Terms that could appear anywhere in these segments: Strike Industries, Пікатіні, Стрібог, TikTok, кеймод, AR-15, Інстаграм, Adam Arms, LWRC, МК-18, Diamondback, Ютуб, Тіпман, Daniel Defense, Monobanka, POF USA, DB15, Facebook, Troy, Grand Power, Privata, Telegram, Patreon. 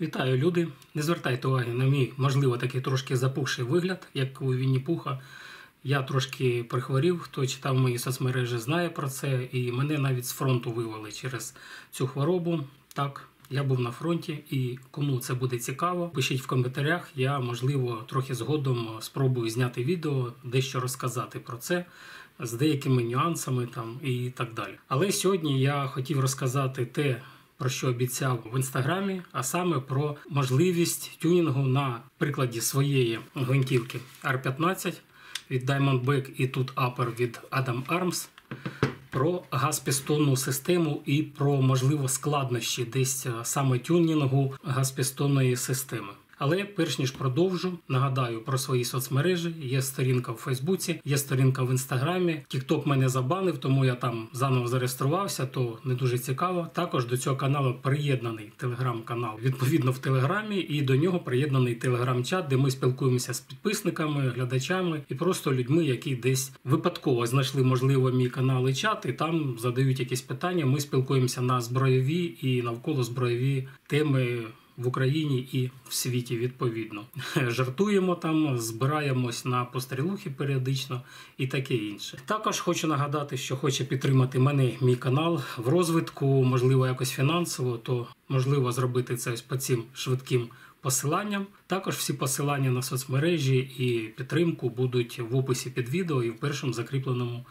Вітаю, люди! Не звертайте уваги на мій, можливо, такий трошки запухший вигляд, як у Вінні-Пуха. Я трошки прихворів, хто читав мої соцмережі, знає про це, і мене навіть з фронту вивели через цю хворобу. Так, я був на фронті, і кому це буде цікаво, пишіть в коментарях, я, можливо, трохи згодом спробую зняти відео, дещо розказати про це, з деякими нюансами там і так далі. Але сьогодні я хотів розказати те, про що обіцяв в інстаграмі, а саме про можливість тюнінгу на прикладі своєї гвинтівки AR-15 від Diamondback і тут апер від Adam Arms, про газпістонну систему і про, можливо, складнощі десь саме тюнінгу газпістонної системи. Але перш ніж продовжу, нагадаю про свої соцмережі, є сторінка в Фейсбуці, є сторінка в Інстаграмі, TikTok мене забанив, тому я там заново зареєструвався, то не дуже цікаво. Також до цього каналу приєднаний телеграм-канал, відповідно в Телеграмі, і до нього приєднаний телеграм-чат, де ми спілкуємося з підписниками, глядачами і просто людьми, які десь випадково знайшли, можливо, мій канал і чат, і там задають якісь питання, ми спілкуємося на збройові і навколо збройові теми, в Україні і в світі відповідно. Жартуємо там, збираємось на пострілухи періодично і таке інше. Також хочу нагадати, що хоче підтримати мене, мій канал в розвитку, можливо якось фінансово, то можливо зробити це ось по цим швидким посиланням. Також всі посилання на соцмережі і підтримку будуть в описі під відео і в першому закріпленому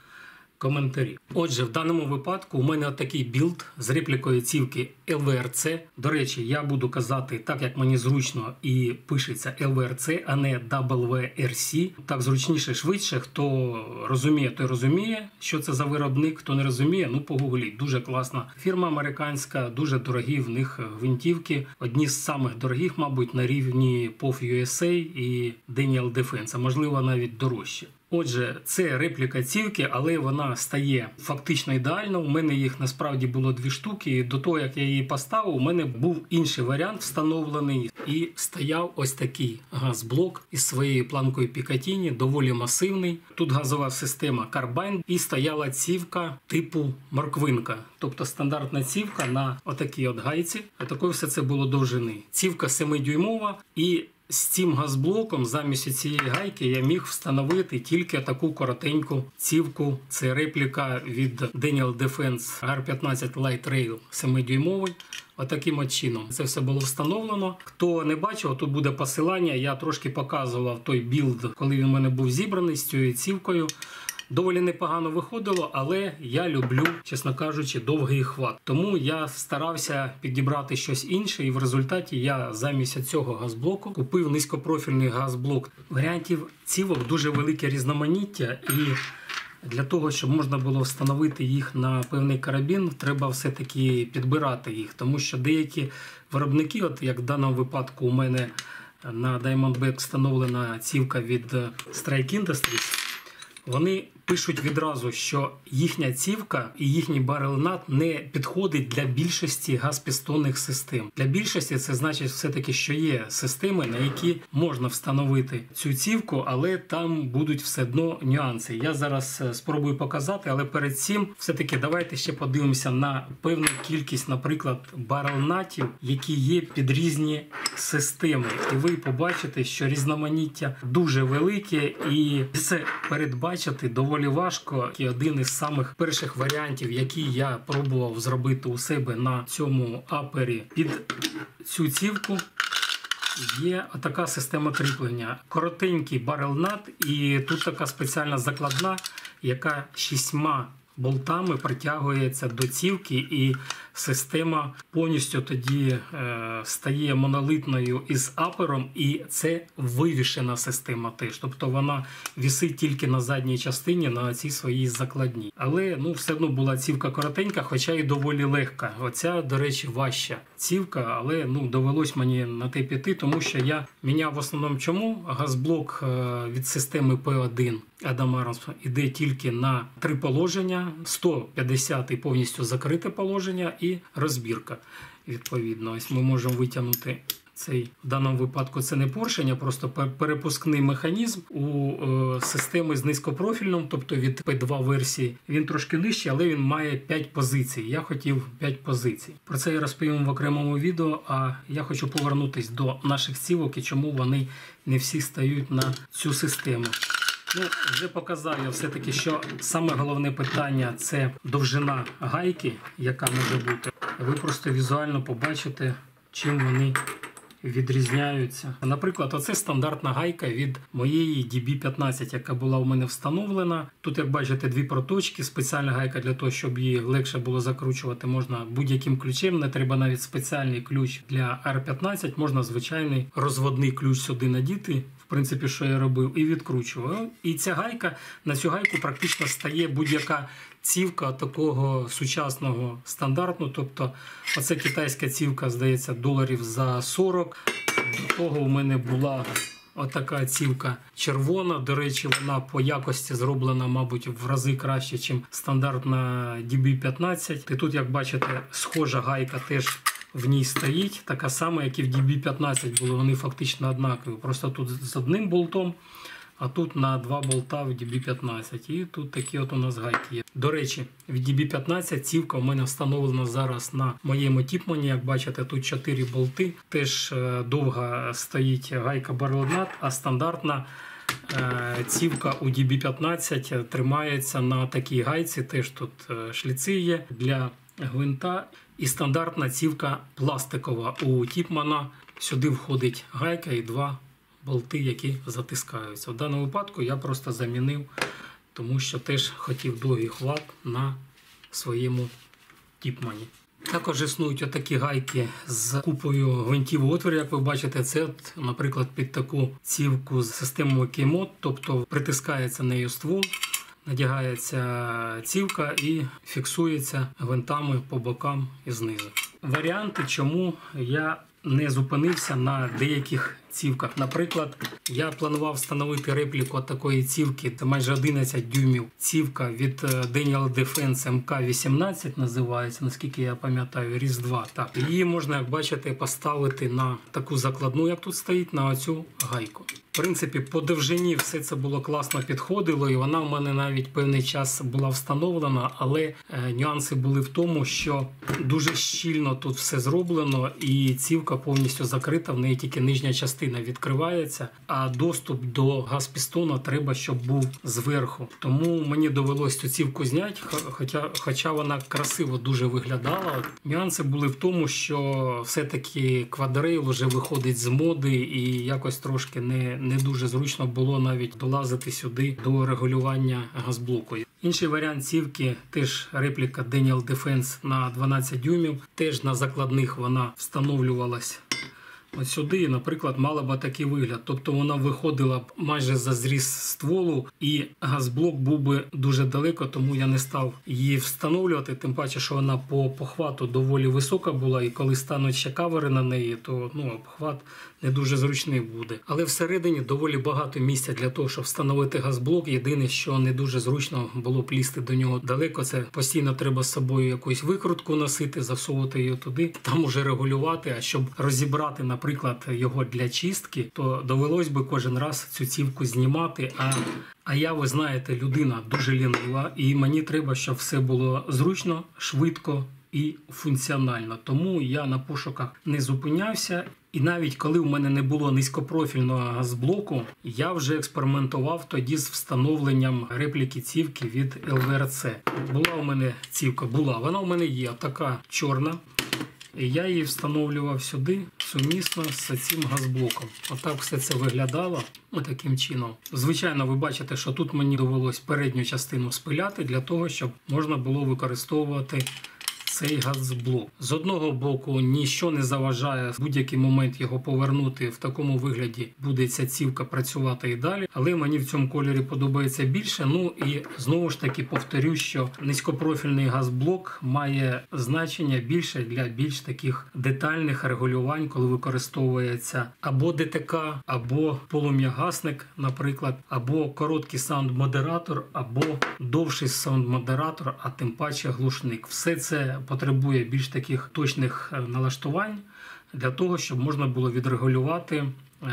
коментарі. Отже, в даному випадку у мене такий білд з реплікою цівки LWRC. До речі, я буду казати так, як мені зручно і пишеться LWRC, а не WRC. Так зручніше, швидше. Хто розуміє, той розуміє, що це за виробник. Хто не розуміє, ну погугліть. Дуже класна фірма американська, дуже дорогі в них гвинтівки. Одні з самих дорогих, мабуть, на рівні POF USA і Daniel Defense, можливо, навіть дорожче. Отже, це репліка цівки, але вона стає фактично ідеально. У мене їх насправді було дві штуки, і до того, як я її поставив, у мене був інший варіант встановлений. І стояв ось такий газблок із своєю планкою Пікатіні, доволі масивний. Тут газова система карбайн і стояла цівка типу морквинка. Тобто стандартна цівка на отакій от гайці. Такої все це було довжини. Цівка 7-дюймова і... З цим газблоком замість цієї гайки я міг встановити тільки таку коротеньку цівку. Це репліка від Daniel Defense AR-15 Light Rail 7-дюймовий. Отаким от чином це все було встановлено. Хто не бачив, тут буде посилання. Я трошки показував той білд, коли він у мене був зібраний з цією цівкою. Доволі непогано виходило, але я люблю, чесно кажучи, довгий хват. Тому я старався підібрати щось інше, і в результаті я замість цього газблоку купив низькопрофільний газблок. Варіантів цівок дуже велике різноманіття, і для того, щоб можна було встановити їх на певний карабін, треба все-таки підбирати їх, тому що деякі виробники, от як в даному випадку у мене на Diamondback встановлена цівка від Strike Industries, вони пишуть відразу, що їхня цівка і їхній барелнат не підходить для більшості газпістонних систем. Для більшості це значить все-таки, що є системи, на які можна встановити цю цівку, але там будуть все одно нюанси. Я зараз спробую показати, але перед цим все-таки давайте ще подивимося на певну кількість, наприклад, барелнатів, які є під різні системи. І ви побачите, що різноманіття дуже велике, і це передбачити доволі важко. І один із самих перших варіантів, який я пробував зробити у себе на цьому апері під цю цівку, є така система кріплення. Коротенький барелнат, і тут така спеціальна закладна, яка 6 болтами притягується до цівки, і система повністю тоді стає монолітною із апером, і це вивішена система теж. Тобто вона висить тільки на задній частині, на цій своїй закладній. Але ну, все одно була цівка коротенька, хоча і доволі легка. Оця, до речі, важча цівка, але ну, довелось мені на те піти, тому що я міняв в основному чому? Газблок від системи P1 Adam Arms іде тільки на 3 положення. 150-й повністю закрите положення і розбірка, відповідно. Ось ми можемо витягнути в даному випадку це не поршень, а просто перепускний механізм у системи з низькопрофільним, тобто від P2 версії. Він трошки нижчий, але він має 5 позицій. Я хотів 5 позицій. Про це я розповім в окремому відео, а я хочу повернутись до наших цівок і чому вони не всі стають на цю систему. Ну, вже показав я все-таки, що саме головне питання – це довжина гайки, яка може бути. Ви просто візуально побачите, чим вони відрізняються. Наприклад, оце стандартна гайка від моєї DB15, яка була у мене встановлена. Тут, як бачите, дві проточки, спеціальна гайка для того, щоб її легше було закручувати, можна будь-яким ключем, не треба навіть спеціальний ключ для AR-15, можна звичайний розводний ключ сюди надіти, в принципі, що я робив, і відкручував. І ця гайка, на цю гайку практично стає будь-яка цівка такого сучасного стандартну, тобто оце китайська цівка, здається, доларів за 40. До того у мене була отака цівка червона, до речі, вона по якості зроблена, мабуть, в рази краще, ніж стандартна DB15. І тут, як бачите, схожа гайка теж в ній стоїть, така сама, як і в DB15 були, вони фактично однакові, просто тут з одним болтом, а тут на 2 болта в DB15. І тут такі от у нас гайки є. До речі, в DB15 цівка у мене встановлена зараз на моєму тіпмані. Як бачите, тут 4 болти. Теж довга стоїть гайка барелнат, а стандартна цівка у DB15 тримається на такій гайці. Теж тут шліци є для гвинта. І стандартна цівка пластикова у тіпмана. Сюди входить гайка і два болти, які затискаються. В даному випадку я просто замінив, тому що теж хотів довгий хват на своєму тіпмані. Також існують отакі гайки з купою гвинтів отворів, як ви бачите, це, наприклад, під таку цівку з системою кеймод, тобто притискається нею ствол, надягається цівка і фіксується гвинтами по бокам і знизу. Варіанти, чому я не зупинився на деяких цівках. Наприклад, я планував встановити репліку такої цівки, це майже 11 дюймів. Цівка від Daniel Defense МК-18 називається, наскільки я пам'ятаю, Різдва. Так. Її можна, як бачите, поставити на таку закладну, як тут стоїть, на оцю гайку. В принципі, по довжині все це було класно підходило, і вона в мене навіть певний час була встановлена, але нюанси були в тому, що дуже щільно тут все зроблено, і цівка повністю закрита, в неї тільки нижня частина відкривається, а доступ до газпістона треба, щоб був зверху. Тому мені довелось цю цівку зняти, хоча вона красиво дуже виглядала. Нюанси були в тому, що все-таки квадрейл вже виходить з моди, і якось трошки не дуже зручно було навіть долазити сюди до регулювання газблоку. Інший варіант цівки, теж репліка Daniel Defense на 12 дюймів, теж на закладних вона встановлювалась ось сюди, наприклад, мала б такий вигляд. Тобто вона виходила б майже за зріз стволу і газблок був би дуже далеко, тому я не став її встановлювати. Тим паче, що вона по похвату доволі висока була і коли стануть ще кавери на неї, то обхват не дуже зручний буде. Але всередині доволі багато місця для того, щоб встановити газблок. Єдине, що не дуже зручно було б лізти до нього далеко, це постійно треба з собою якусь викрутку носити, засовувати її туди, там уже регулювати, а щоб розібрати, наприклад, його для чистки, то довелось би кожен раз цю цівку знімати, а я, ви знаєте, людина дуже лінива, і мені треба, щоб все було зручно, швидко і функціонально. Тому я на пошуках не зупинявся. І навіть коли в мене не було низькопрофільного газблоку, я вже експериментував тоді з встановленням репліки цівки від LWRC. Була у мене цівка, вона у мене є, така чорна. І я її встановлював сюди сумісно з цим газблоком. Отак все це виглядало, отаким чином. Звичайно, ви бачите, що тут мені довелось передню частину спиляти, для того, щоб можна було використовувати цей газблок. З одного боку, ніщо не заважає в будь-який момент його повернути, в такому вигляді буде ця цівка працювати і далі, але мені в цьому кольорі подобається більше. І знову ж таки повторю, що низькопрофільний газблок має значення більше для більш таких детальних регулювань, коли використовується або ДТК, або полум'ягасник, наприклад, або короткий саунд-модератор, або довший саунд-модератор, а тим паче глушник. Все це потребує більш таких точних налаштувань для того, щоб можна було відрегулювати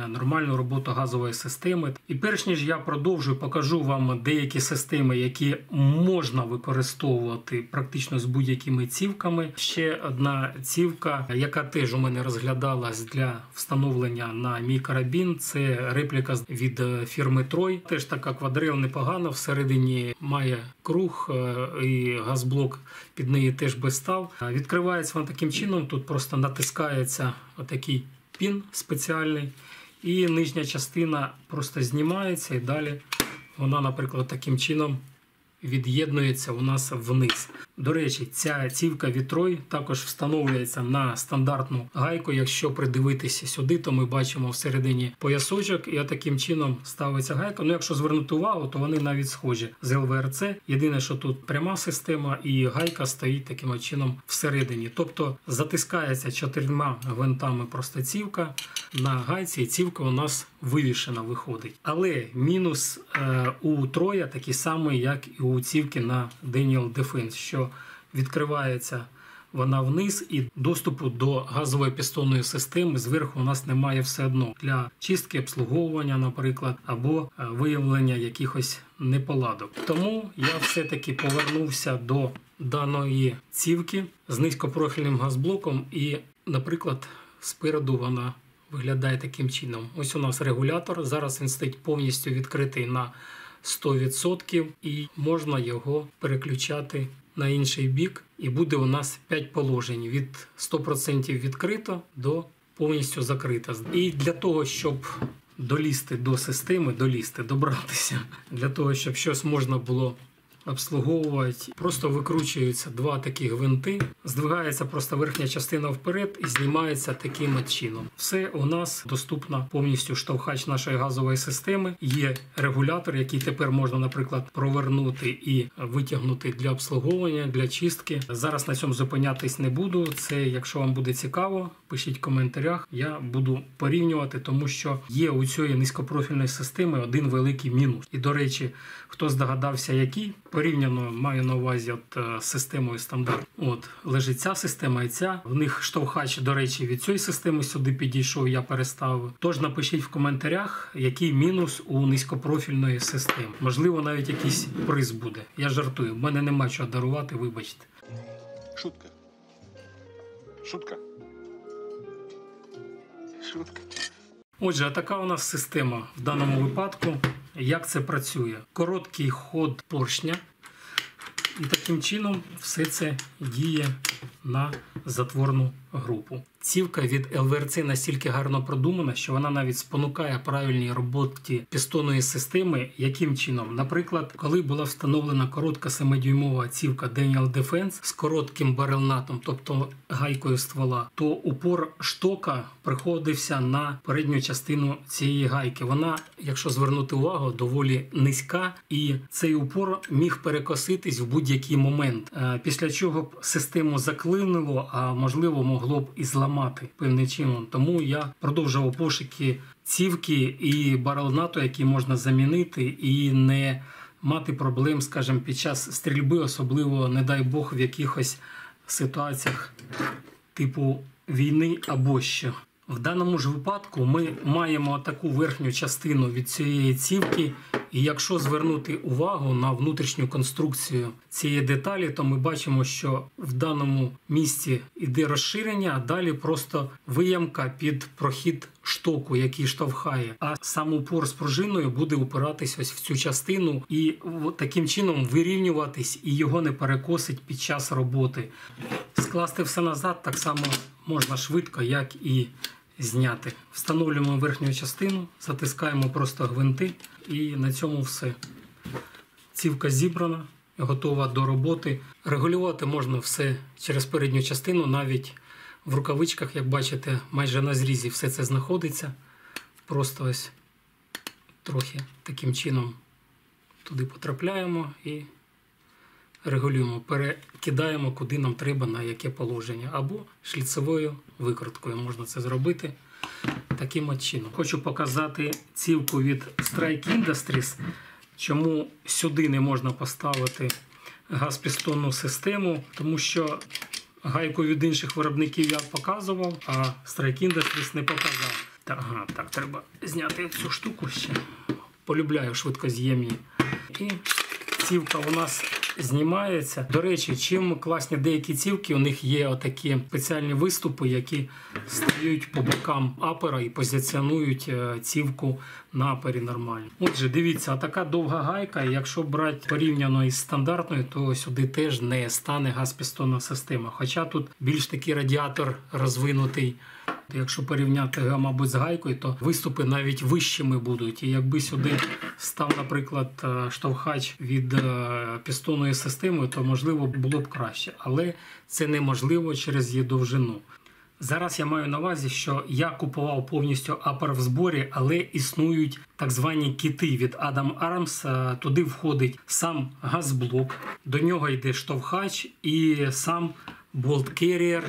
нормальну роботу газової системи. І перш ніж я продовжу, покажу вам деякі системи, які можна використовувати практично з будь-якими цівками. Ще одна цівка, яка теж у мене розглядалась для встановлення на мій карабін, це репліка від фірми Troy. Теж така квадриль непогана, всередині має круг і газблок під неї теж без став. Відкривається вона таким чином, тут просто натискається отакий пін спеціальний. І нижня частина просто знімається і далі вона, наприклад, таким чином від'єднується у нас вниз. До речі, ця цівка від Troy також встановлюється на стандартну гайку. Якщо придивитися сюди, то ми бачимо всередині поясочок і таким чином ставиться гайка. Ну, якщо звернути увагу, то вони навіть схожі з LWRC. Єдине, що тут пряма система і гайка стоїть таким чином всередині. Тобто затискається 4 гвинтами просто цівка на гайці і цівка у нас вивішена виходить. Але мінус у Troy такий самий, як і у цівки на Daniel Defense, що відкривається вона вниз і доступу до газової пістонної системи зверху у нас немає все одно. Для чистки, обслуговування, наприклад, або виявлення якихось неполадок. Тому я все-таки повернувся до даної цівки з низькопрофільним газблоком і, наприклад, спереду вона виглядає таким чином. Ось у нас регулятор, зараз він стоїть повністю відкритий на 100% і можна його переключати на інший бік. І буде у нас 5 положень від 100% відкрито до повністю закрито. І для того, щоб долізти до системи, добратися, для того, щоб щось можна було обслуговувати, просто викручуються 2 такі гвинти, здвигається просто верхня частина вперед і знімається таким чином. Все у нас доступно повністю штовхач нашої газової системи. Є регулятор, який тепер можна, наприклад, провернути і витягнути для обслуговування, для чистки. Зараз на цьому зупинятись не буду. Це, якщо вам буде цікаво, пишіть в коментарях. Я буду порівнювати, тому що є у цієї низькопрофільної системи один великий мінус. І, до речі, хто здогадався, який, порівняно маю на увазі з системою стандарт. От лежить ця система і ця. В них штовхач, до речі, від цієї системи сюди підійшов, я переставив. Тож напишіть в коментарях, який мінус у низькопрофільної системи. Можливо, навіть якийсь приз буде. Я жартую, в мене нема чого дарувати, вибачте. Шутка. Шутка. Шутка. Отже, така у нас система в даному випадку. Як це працює? Короткий ход поршня і таким чином все це діє на затворну групу. Цівка від LWRC настільки гарно продумана, що вона навіть спонукає правильній роботі пістонної системи. Яким чином? Наприклад, коли була встановлена коротка 7-дюймова цівка Daniel Defense з коротким барелнатом, тобто гайкою ствола, то упор штока приходився на передню частину цієї гайки. Вона, якщо звернути увагу, доволі низька і цей упор міг перекоситись в будь-який момент, після чого б систему заклинило, а можливо могло б і зламати певним чином. Тому я продовжував пошуки цівки і барелнату, які можна замінити і не мати проблем, скажімо, під час стрільби, особливо, не дай Бог, в якихось ситуаціях типу війни або що. В даному ж випадку ми маємо таку верхню частину від цієї цівки, і якщо звернути увагу на внутрішню конструкцію цієї деталі, то ми бачимо, що в даному місці йде розширення, а далі просто виямка під прохід штоку, який штовхає, а сам упор з пружиною буде упиратись ось в цю частину і таким чином вирівнюватись, і його не перекосить під час роботи. Скласти все назад так само можна швидко, як і зняти. Встановлюємо верхню частину, затискаємо просто гвинти і на цьому все. Цівка зібрана, готова до роботи. Регулювати можна все через передню частину, навіть в рукавичках, як бачите, майже на зрізі все це знаходиться. Просто ось трохи таким чином туди потрапляємо і регулюємо, перекидаємо куди нам треба, на яке положення, або шліцевою викруткою можна це зробити таким чином. Хочу показати цівку від Strike Industries, чому сюди не можна поставити газпістонну систему, тому що гайку від інших виробників я показував, а Strike Industries не показав. Ага, так, треба зняти цю штуку ще. Полюбляю швидкоз'ємні. І цівка у нас знімається. До речі, чим класні деякі цівки, у них є отакі спеціальні виступи, які стають по бокам апера і позиціонують цівку на апері нормально. Отже, дивіться, така довга гайка, якщо брати порівняно із стандартною, то сюди теж не стане газпістонна система. Хоча тут більш такий радіатор розвинутий. Якщо порівняти, мабуть, з гайкою, то виступи навіть вищими будуть. І якби сюди став, наприклад, штовхач від пістонної системи, то, можливо, було б краще. Але це неможливо через її довжину. Зараз я маю на увазі, що я купував повністю апер в зборі, але існують так звані кіти від Adam Arms. Туди входить сам газблок, до нього йде штовхач і сам болт-керрієр,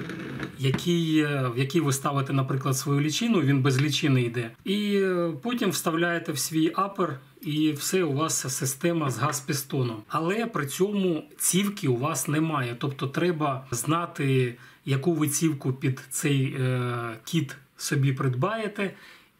в який ви ставите, наприклад, свою лічину, він без лічини йде. І потім вставляєте в свій апер, і все, у вас система з газ-пістоном. Але при цьому цівки у вас немає. Тобто треба знати, яку ви цівку під цей кіт собі придбаєте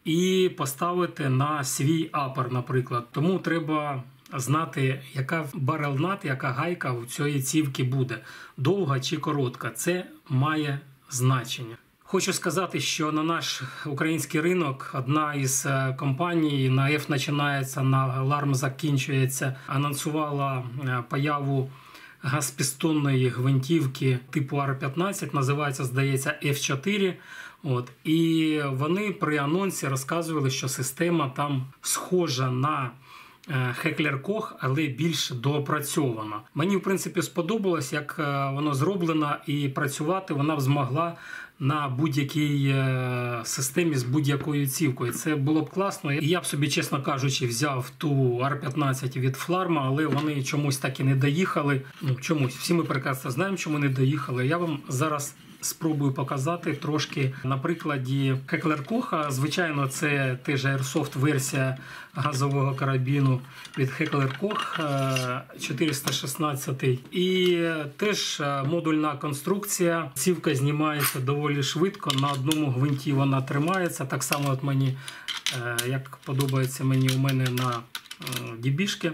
і поставити на свій апер, наприклад. Тому треба знати, яка барелнат, яка гайка у цієї цівки буде. Довга чи коротка. Це має значення. Хочу сказати, що на наш український ринок одна із компаній, на F починається, на LARM закінчується, анонсувала появу газпістонної гвинтівки типу AR-15, називається, здається, F4. От. І вони при анонсі розказували, що система там схожа на Heckler & Koch, але більш доопрацьована. Мені, в принципі, сподобалось, як воно зроблено, і працювати вона б змогла на будь-якій системі з будь-якою цівкою. Це було б класно. І я б собі, чесно кажучи, взяв ту AR-15 від Flarma, але вони чомусь так і не доїхали. Ну, чомусь. Всі ми прекрасно знаємо, чому не доїхали. Я вам зараз спробую показати трошки на прикладі Heckler & Koch. Звичайно, це теж Airsoft-версія газового карабіну від Heckler & Koch 416. І теж модульна конструкція. Цівка знімається доволі швидко. На одному гвинті вона тримається. Так само от мені, як подобається мені, у мене на дібішки.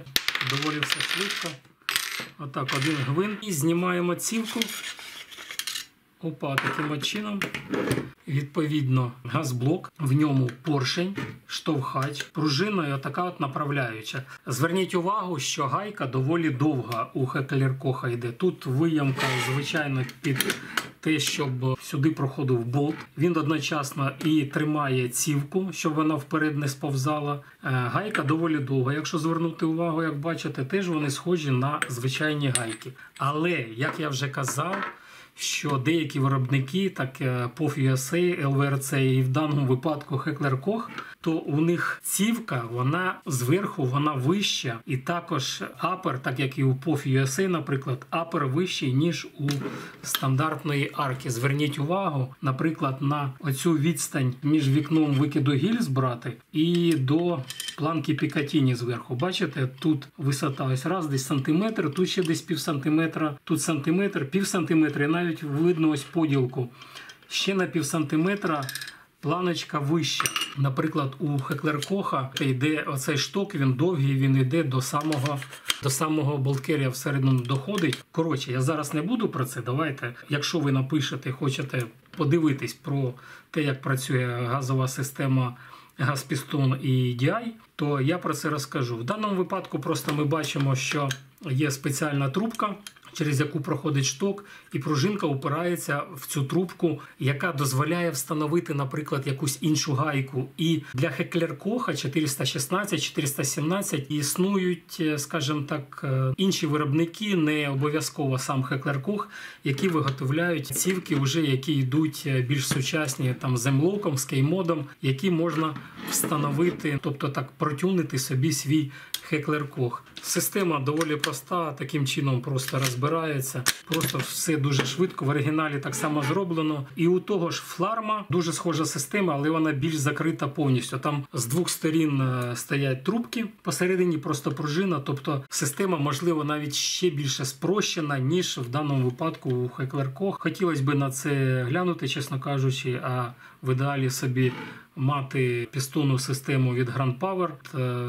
Доволі все швидко. Отак, один гвинт. І знімаємо цівку. Опа, таким чином. Відповідно, газблок, в ньому поршень, штовхач, пружина і отака от направляюча. Зверніть увагу, що гайка доволі довга у Heckler & Koch йде. Тут виямка, звичайно, під те, щоб сюди проходив болт. Він одночасно і тримає цівку, щоб вона вперед не сповзала. Гайка доволі довга. Якщо звернути увагу, як бачите, теж вони схожі на звичайні гайки. Але, як я вже казав, що деякі виробники, так POF USA, LWRC і в даному випадку Heckler & Koch, то у них цівка, вона зверху, вона вища. І також апер, так як і у POF USA, наприклад, апер вищий, ніж у стандартної арки. Зверніть увагу, наприклад, на оцю відстань між вікном викиду гільз брати і до планки Пікатіні зверху. Бачите, тут висота ось раз, десь сантиметр, тут ще десь пів сантиметра, тут сантиметр, пів сантиметра, і навіть видно ось поділку. Ще на пів сантиметра планочка вища. Наприклад, у Heckler & Koch йде оцей шток, він довгий, він йде до самого болткерія всередину доходить. Коротше, я зараз не буду про це. Давайте, якщо ви напишете, хочете подивитись про те, як працює газова система газпістон і DI, то я про це розкажу. В даному випадку просто ми бачимо, що є спеціальна трубка, через яку проходить шток, і пружинка упирається в цю трубку, яка дозволяє встановити, наприклад, якусь іншу гайку. І для Heckler & Koch 416, 417 існують, скажімо так, інші виробники, не обов'язково сам Heckler & Koch, які виготовляють цівки, вже які йдуть більш сучасні, там, з емлоком, з кеймодом, які можна встановити, тобто так протюнити собі свій Heckler & Koch. Система доволі проста, таким чином просто розбирається. Просто все дуже швидко, в оригіналі так само зроблено. І у того ж Flarma дуже схожа система, але вона більш закрита повністю. Там з двох сторін стоять трубки, посередині просто пружина, тобто система, можливо, навіть ще більше спрощена, ніж в даному випадку у Heckler & Koch. Хотілося б на це глянути, чесно кажучи, а в ідеалі собі мати пістонну систему від Grand Power.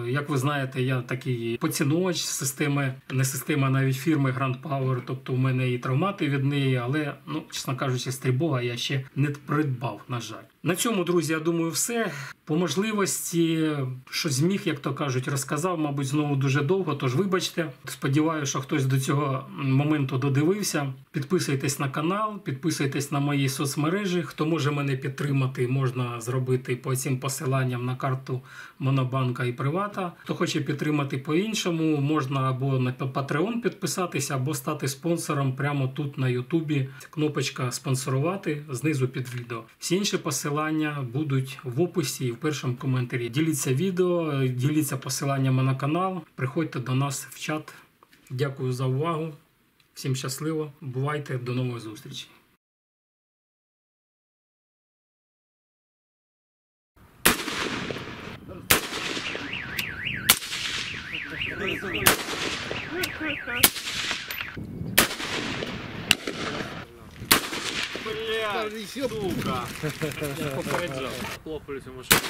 Як ви знаєте, я такий поціновувач системи, не системи, а навіть фірми Grand Power, тобто в мене і травмати від неї, але, ну, чесно кажучи, стрібога я ще не придбав, на жаль. На цьому, друзі, я думаю, все. По можливості, що зміг, як то кажуть, розказав, мабуть, знову дуже довго, тож вибачте. Сподіваюся, що хтось до цього моменту додивився. Підписуйтесь на канал, підписуйтесь на мої соцмережі. Хто може мене підтримати, можна зробити по цим посиланням на карту Monobanka і Privata. Хто хоче підтримати по-іншому, можна або на Patreon підписатися, або стати спонсором прямо тут на Ютубі. Кнопочка «Спонсорувати» знизу під відео. Всі інші посилання будуть в описі і в першому коментарі. Діліться відео, діліться посиланнями на канал, приходьте до нас в чат. Дякую за увагу, всім щасливо, бувайте, до нових зустрічей. Бля, сука! Попереджав. Хлопали цю машину.